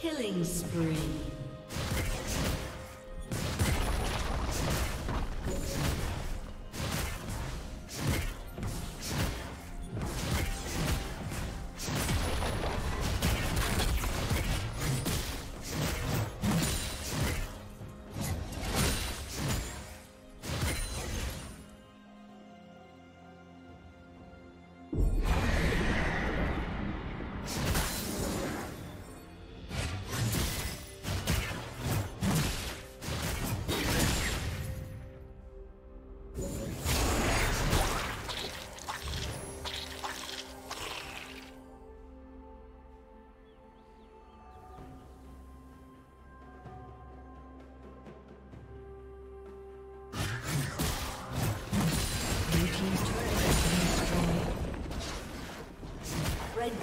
Killing spree. Red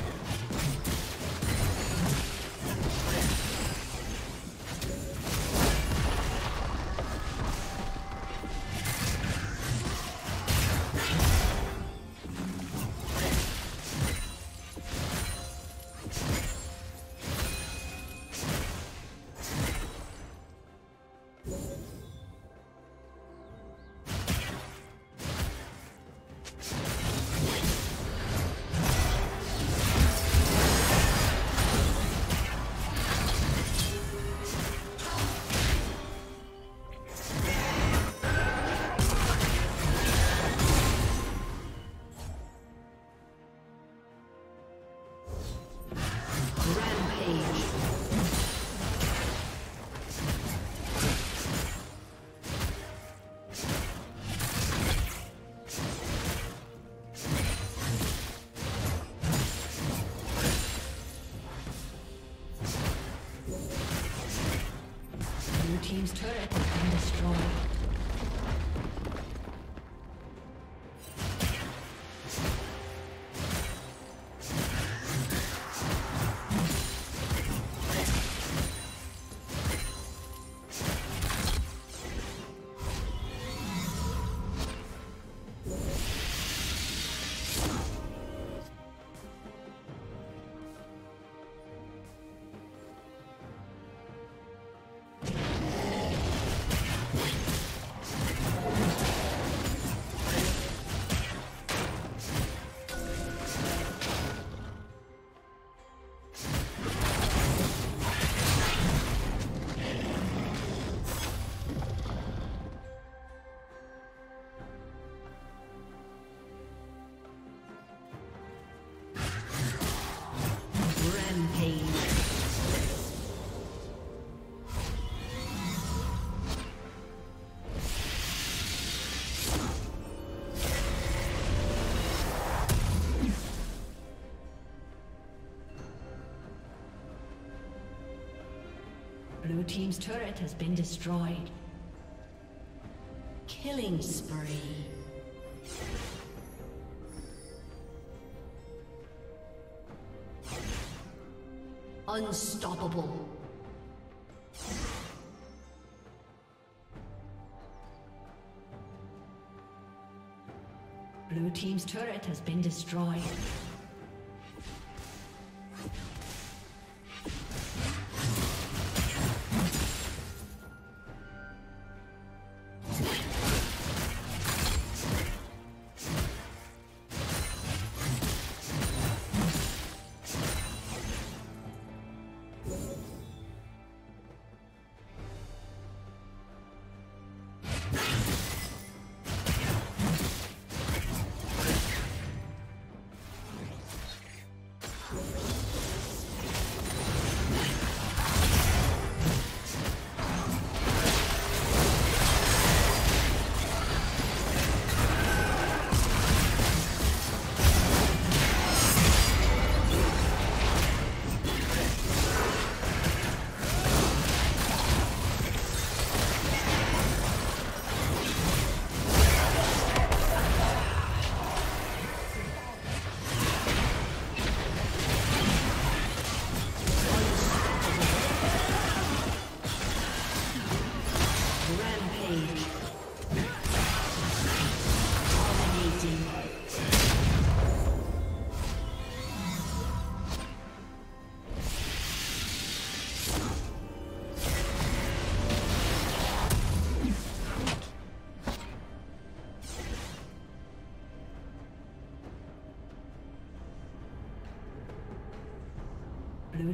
Team's turret has been destroyed. Blue team's turret has been destroyed. Killing spree. Unstoppable. Blue team's turret has been destroyed. Blue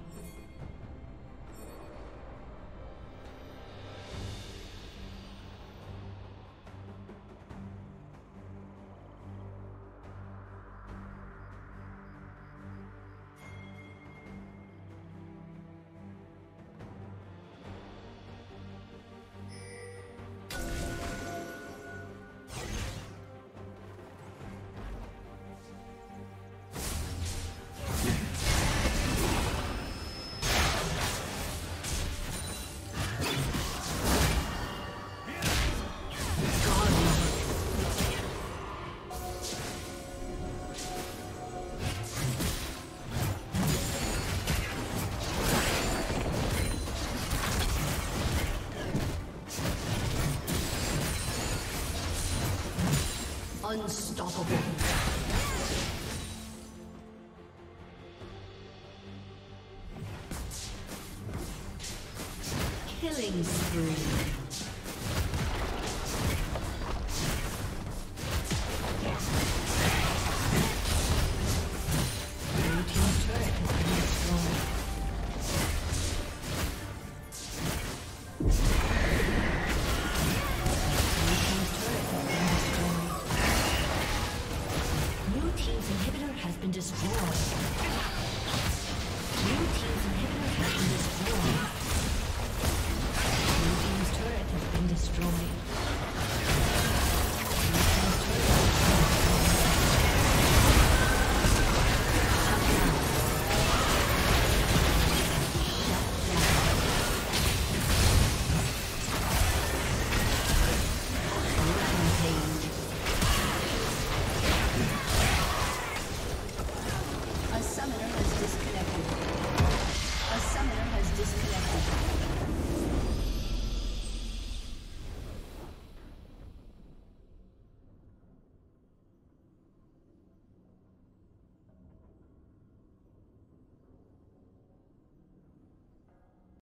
Unstoppable. Killing spree. Inhibitor has been destroyed.